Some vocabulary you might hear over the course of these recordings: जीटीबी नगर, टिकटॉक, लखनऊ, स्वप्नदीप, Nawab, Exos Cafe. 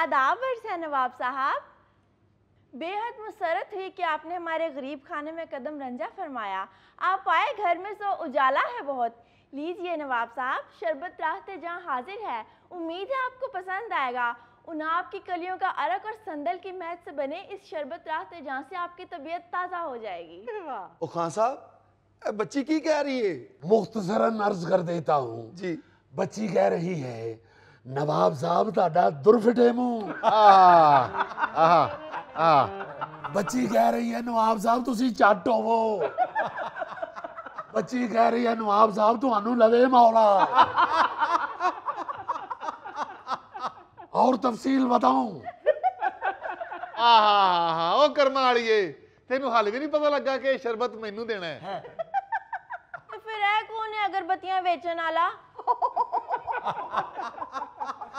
आदाब है नवाब साहब, बेहद मुसरत हुई कि आपने हमारे गरीब खाने में कदम रंजा फरमाया। आप आए, घर में सो उजाला है बहुत। लीजिए नवाब साहब, शरबत राहते जहाँ हाजिर है, उम्मीद है आपको पसंद आएगा। उनाब की कलियों का अरक और संदल की महक से बने इस शरबत राहते जहाँ से आपकी तबीयत ताज़ा हो जाएगी। ओ खान साहब, बच्ची की कह रही है? मुख्तसरन अर्ज कर देता हूँ जी। बच्ची कह रही है नवाब साहब ताड़ा दुर्फटे मुँह। बच्ची कह रही है नवाब साहब तुसी चाटो वो। बच्ची कह रही है नवाब साहब तुहानू लवे मौला। और तफसील बताऊं? ओ करमालिए, तेनू हाल भी नहीं पता लगा कि शरबत मैनू देना है। तो फिर है कौन है अगरबत्तियां बेचन वाला?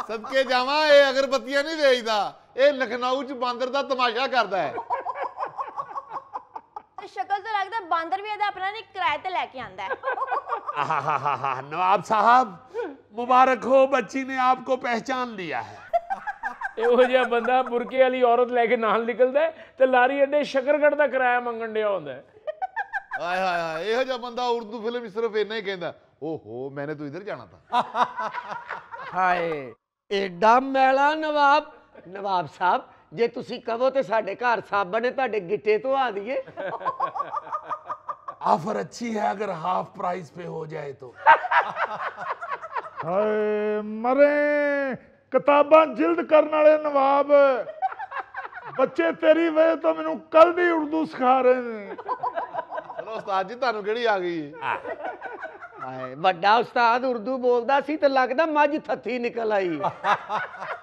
सबके जावा ये अगरबत्तियां नहीं बेचदा, ये लखनऊ च बांदर दा तमाशा करदा है। शक्ल तो लगदा बांदर भी अपना ने किराए ते लेके आंदा है। नवाब साहब मुबारक हो, बच्ची ने आपको पहचान लिया है। ਇਹੋ ਜਿਹਾ ਬੰਦਾ ਬੁਰਕੇ ਵਾਲੀ ਔਰਤ ਲੈ ਕੇ ਨਾਲ ਨਿਕਲਦਾ ਤੇ ਲਾਰੀ ਅੱਡੇ ਸ਼ਕਰਗੜ ਦਾ ਕਿਰਾਇਆ ਮੰਗਣ ਡਿਆ ਹੁੰਦਾ। ਹਾਏ ਹਾਏ ਹਾਏ, ਇਹੋ ਜਿਹਾ ਬੰਦਾ ਉਰਦੂ ਫਿਲਮ ਸਿਰਫ ਇੰਨਾ ਹੀ ਕਹਿੰਦਾ, ਓਹੋ ਮੈਨੇ ਤੂੰ ਇਧਰ ਜਾਣਾ ਤਾਂ। ਹਾਏ ਐਡਾ ਮੈਲਾ ਨਵਾਬ। ਨਵਾਬ ਸਾਹਿਬ ਜੇ ਤੁਸੀਂ ਕਹੋ ਤੇ ਸਾਡੇ ਘਰ ਸਾਬਣ ਨੇ ਤੁਹਾਡੇ ਗਿੱਟੇ ਤੋਂ ਆ ਦਈਏ। ਆਫਰ ਅੱਛੀ ਹੈ ਅਗਰ ਹਾਫ ਪ੍ਰਾਈਸ ਪੇ ਹੋ ਜਾਏ ਤੋ। ਹਾਏ ਮਰੇ किताबां जिल्द करने वाले नवाब, बच्चे तेरी वजह तो मैनू कल भी उर्दू सिखा रहे हैं। चलो उस्ताद जी तुहानू केड़ी आ गई? हाय वड्डा उस्ताद उर्दू बोलदा सी ते लगदा मज थत्थी निकल आई।